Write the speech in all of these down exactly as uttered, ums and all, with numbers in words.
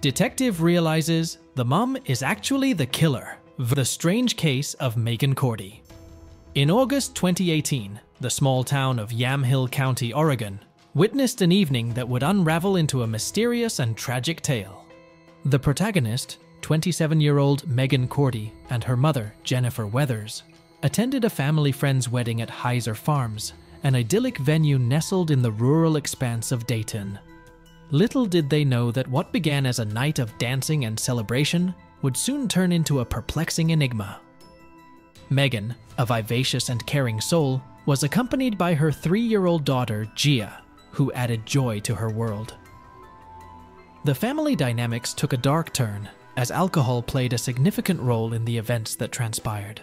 Detective realizes the mom is actually the killer. The Strange Case of Meighan Cordie. In August twenty eighteen, the small town of Yamhill County, Oregon, witnessed an evening that would unravel into a mysterious and tragic tale. The protagonist, twenty-seven-year-old Meighan Cordie, and her mother, Jennifer Weathers, attended a family friend's wedding at Hyzer Farms, an idyllic venue nestled in the rural expanse of Dayton. Little did they know that what began as a night of dancing and celebration would soon turn into a perplexing enigma. Meighan, a vivacious and caring soul, was accompanied by her three-year-old daughter, Gia, who added joy to her world. The family dynamics took a dark turn as alcohol played a significant role in the events that transpired.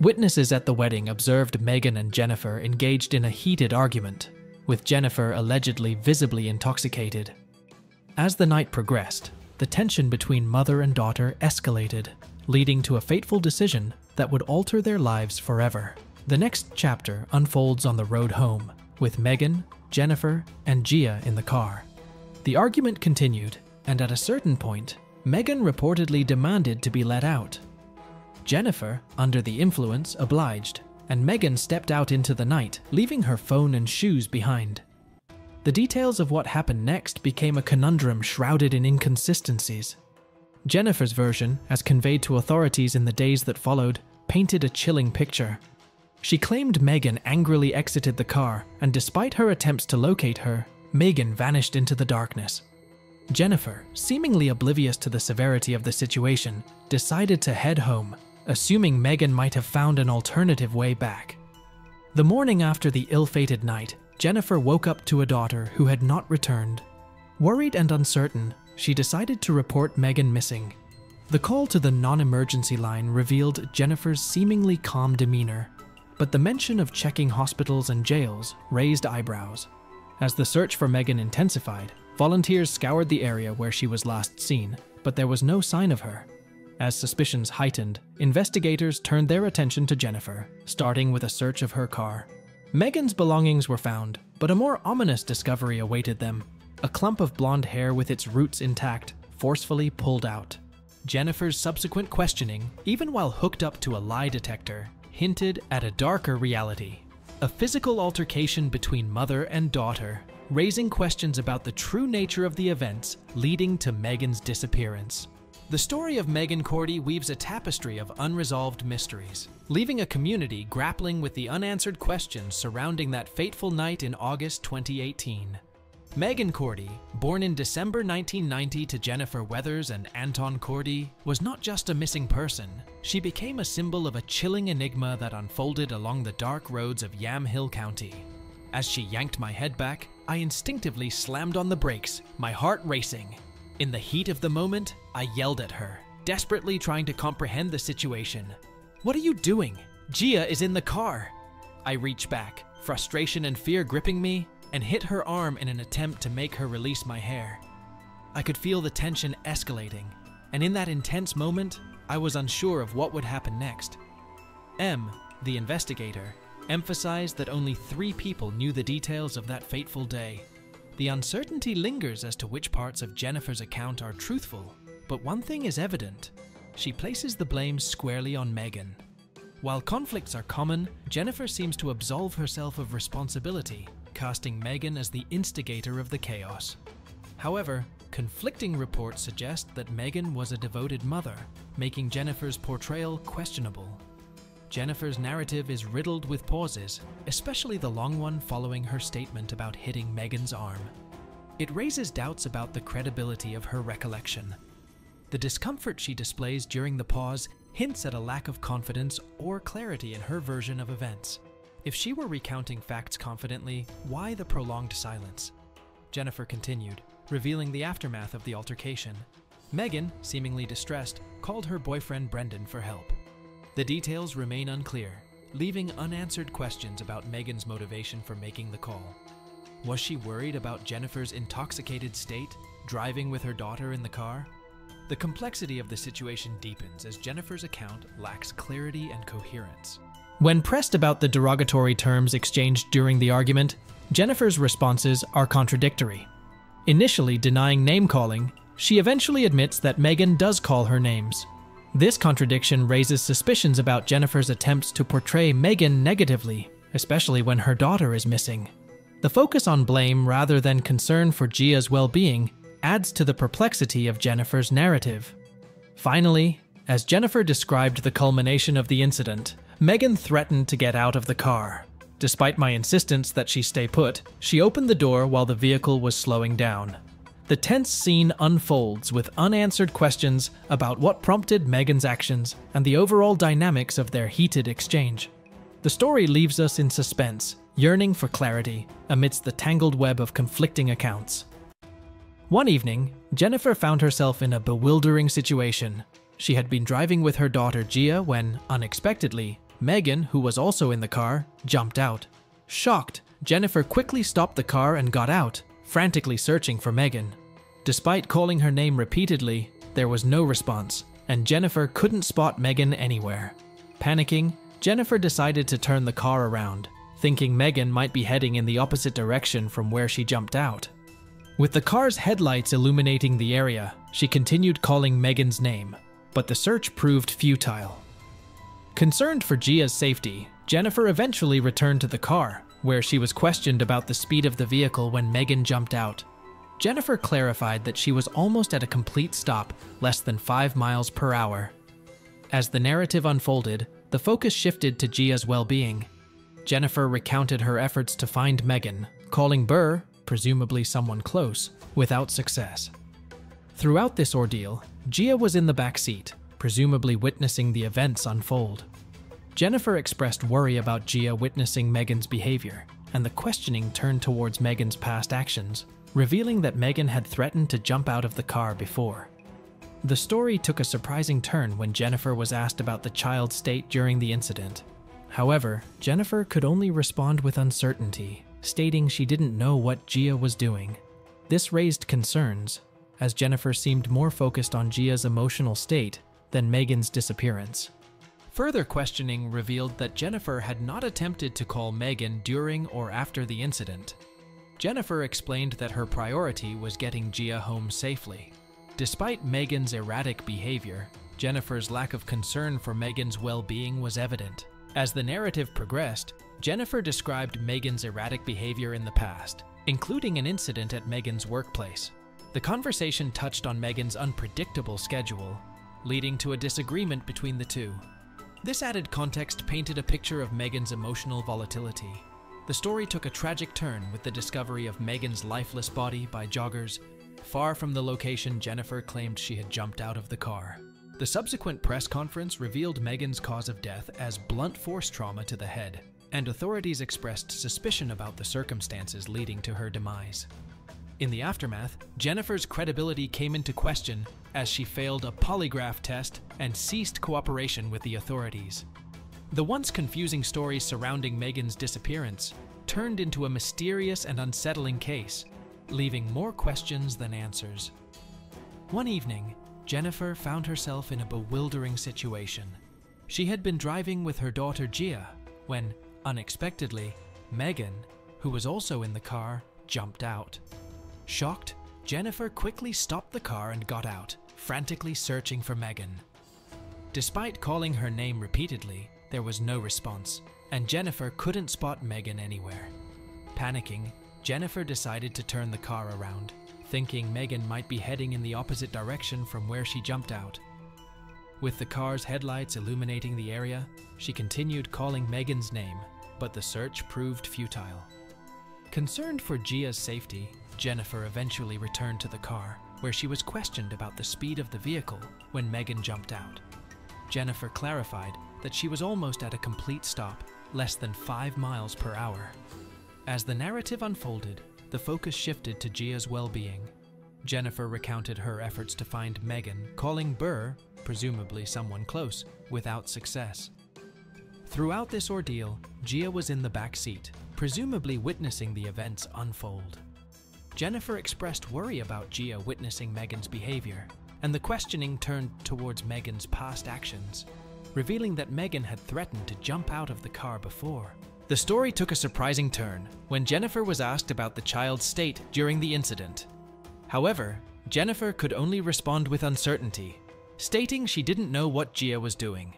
Witnesses at the wedding observed Meighan and Jennifer engaged in a heated argument, with Jennifer allegedly visibly intoxicated. As the night progressed, the tension between mother and daughter escalated, leading to a fateful decision that would alter their lives forever. The next chapter unfolds on the road home, with Meighan, Jennifer, and Gia in the car. The argument continued, and at a certain point, Meighan reportedly demanded to be let out. Jennifer, under the influence, obliged, and Meighan stepped out into the night, leaving her phone and shoes behind. The details of what happened next became a conundrum shrouded in inconsistencies. Jennifer's version, as conveyed to authorities in the days that followed, painted a chilling picture. She claimed Meighan angrily exited the car, and despite her attempts to locate her, Meighan vanished into the darkness. Jennifer, seemingly oblivious to the severity of the situation, decided to head home, assuming Meighan might have found an alternative way back. The morning after the ill-fated night, Jennifer woke up to a daughter who had not returned. Worried and uncertain, she decided to report Meighan missing. The call to the non-emergency line revealed Jennifer's seemingly calm demeanor, but the mention of checking hospitals and jails raised eyebrows. As the search for Meighan intensified, volunteers scoured the area where she was last seen, but there was no sign of her. As suspicions heightened, investigators turned their attention to Jennifer, starting with a search of her car. Meighan's belongings were found, but a more ominous discovery awaited them. A clump of blonde hair with its roots intact, forcefully pulled out. Jennifer's subsequent questioning, even while hooked up to a lie detector, hinted at a darker reality. A physical altercation between mother and daughter, raising questions about the true nature of the events leading to Meighan's disappearance. The story of Meighan Cordie weaves a tapestry of unresolved mysteries, leaving a community grappling with the unanswered questions surrounding that fateful night in August twenty eighteen. Meighan Cordie, born in December nineteen ninety to Jennifer Weathers and Anton Cordy, was not just a missing person. She became a symbol of a chilling enigma that unfolded along the dark roads of Yamhill County. As she yanked my head back, I instinctively slammed on the brakes, my heart racing. In the heat of the moment, I yelled at her, desperately trying to comprehend the situation. "What are you doing? Gia is in the car!" I reached back, frustration and fear gripping me, and hit her arm in an attempt to make her release my hair. I could feel the tension escalating, and in that intense moment, I was unsure of what would happen next. M, the investigator, emphasized that only three people knew the details of that fateful day. The uncertainty lingers as to which parts of Jennifer's account are truthful, but one thing is evident. She places the blame squarely on Meighan. While conflicts are common, Jennifer seems to absolve herself of responsibility, casting Meighan as the instigator of the chaos. However, conflicting reports suggest that Meighan was a devoted mother, making Jennifer's portrayal questionable. Jennifer's narrative is riddled with pauses, especially the long one following her statement about hitting Meighan's arm. It raises doubts about the credibility of her recollection. The discomfort she displays during the pause hints at a lack of confidence or clarity in her version of events. If she were recounting facts confidently, why the prolonged silence? Jennifer continued, revealing the aftermath of the altercation. Meighan, seemingly distressed, called her boyfriend Brendan for help. The details remain unclear, leaving unanswered questions about Meighan's motivation for making the call. Was she worried about Jennifer's intoxicated state, driving with her daughter in the car? The complexity of the situation deepens as Jennifer's account lacks clarity and coherence. When pressed about the derogatory terms exchanged during the argument, Jennifer's responses are contradictory. Initially denying name-calling, she eventually admits that Meighan does call her names. This contradiction raises suspicions about Jennifer's attempts to portray Meighan negatively, especially when her daughter is missing. The focus on blame rather than concern for Gia's well-being adds to the perplexity of Jennifer's narrative. Finally, as Jennifer described the culmination of the incident, Meighan threatened to get out of the car. Despite my insistence that she stay put, she opened the door while the vehicle was slowing down. The tense scene unfolds with unanswered questions about what prompted Meighan's actions and the overall dynamics of their heated exchange. The story leaves us in suspense, yearning for clarity, amidst the tangled web of conflicting accounts. One evening, Jennifer found herself in a bewildering situation. She had been driving with her daughter Gia when, unexpectedly, Meighan, who was also in the car, jumped out. Shocked, Jennifer quickly stopped the car and got out, frantically searching for Meighan. Despite calling her name repeatedly, there was no response, and Jennifer couldn't spot Meighan anywhere. Panicking, Jennifer decided to turn the car around, thinking Meighan might be heading in the opposite direction from where she jumped out. With the car's headlights illuminating the area, she continued calling Meighan's name, but the search proved futile. Concerned for Gia's safety, Jennifer eventually returned to the car, where she was questioned about the speed of the vehicle when Meighan jumped out. Jennifer clarified that she was almost at a complete stop, less than five miles per hour. As the narrative unfolded, the focus shifted to Gia's well-being. Jennifer recounted her efforts to find Meighan, calling Burr, presumably someone close, without success. Throughout this ordeal, Gia was in the back seat, presumably witnessing the events unfold. Jennifer expressed worry about Gia witnessing Meighan's behavior, and the questioning turned towards Meighan's past actions, revealing that Meighan had threatened to jump out of the car before. The story took a surprising turn when Jennifer was asked about the child's state during the incident. However, Jennifer could only respond with uncertainty, stating she didn't know what Gia was doing. This raised concerns, as Jennifer seemed more focused on Gia's emotional state than Meighan's disappearance. Further questioning revealed that Jennifer had not attempted to call Meighan during or after the incident. Jennifer explained that her priority was getting Gia home safely. Despite Meighan's erratic behavior, Jennifer's lack of concern for Meighan's well-being was evident. As the narrative progressed, Jennifer described Meighan's erratic behavior in the past, including an incident at Meighan's workplace. The conversation touched on Meighan's unpredictable schedule, leading to a disagreement between the two. This added context painted a picture of Meighan's emotional volatility. The story took a tragic turn with the discovery of Meighan's lifeless body by joggers, far from the location Jennifer claimed she had jumped out of the car. The subsequent press conference revealed Meighan's cause of death as blunt force trauma to the head, and authorities expressed suspicion about the circumstances leading to her demise. In the aftermath, Jennifer's credibility came into question as she failed a polygraph test and ceased cooperation with the authorities. The once confusing story surrounding Meighan's disappearance turned into a mysterious and unsettling case, leaving more questions than answers. One evening, Jennifer found herself in a bewildering situation. She had been driving with her daughter Gia when, unexpectedly, Meighan, who was also in the car, jumped out. Shocked, Jennifer quickly stopped the car and got out, frantically searching for Meighan. Despite calling her name repeatedly, there was no response, and Jennifer couldn't spot Meighan anywhere. Panicking, Jennifer decided to turn the car around, thinking Meighan might be heading in the opposite direction from where she jumped out. With the car's headlights illuminating the area, she continued calling Meighan's name, but the search proved futile. Concerned for Gia's safety, Jennifer eventually returned to the car, where she was questioned about the speed of the vehicle when Meighan jumped out. Jennifer clarified that she was almost at a complete stop, less than five miles per hour. As the narrative unfolded, the focus shifted to Gia's well-being. Jennifer recounted her efforts to find Meighan, calling Burr, presumably someone close, without success. Throughout this ordeal, Gia was in the back seat, presumably witnessing the events unfold. Jennifer expressed worry about Gia witnessing Meighan's behavior, and the questioning turned towards Meighan's past actions, revealing that Meighan had threatened to jump out of the car before. The story took a surprising turn when Jennifer was asked about the child's state during the incident. However, Jennifer could only respond with uncertainty, stating she didn't know what Gia was doing.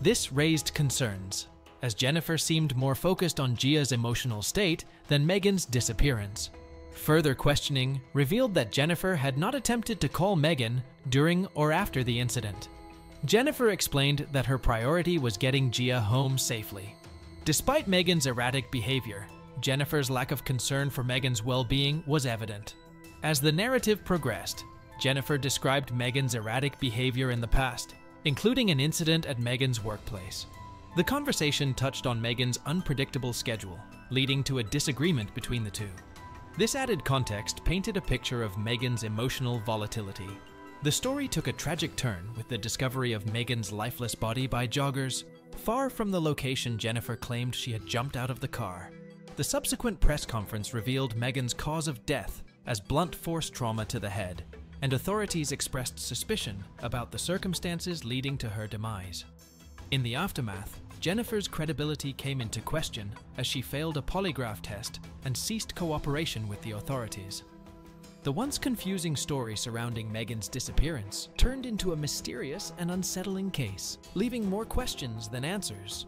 This raised concerns, as Jennifer seemed more focused on Gia's emotional state than Meighan's disappearance. Further questioning revealed that Jennifer had not attempted to call Meighan during or after the incident. Jennifer explained that her priority was getting Gia home safely. Despite Meighan's erratic behavior, Jennifer's lack of concern for Meighan's well-being was evident. As the narrative progressed, Jennifer described Meighan's erratic behavior in the past, including an incident at Meighan's workplace. The conversation touched on Meighan's unpredictable schedule, leading to a disagreement between the two. This added context painted a picture of Meighan's emotional volatility. The story took a tragic turn with the discovery of Meighan's lifeless body by joggers, far from the location Jennifer claimed she had jumped out of the car. The subsequent press conference revealed Meighan's cause of death as blunt force trauma to the head, and authorities expressed suspicion about the circumstances leading to her demise. In the aftermath, Jennifer's credibility came into question as she failed a polygraph test and ceased cooperation with the authorities. The once confusing story surrounding Meighan's disappearance turned into a mysterious and unsettling case, leaving more questions than answers.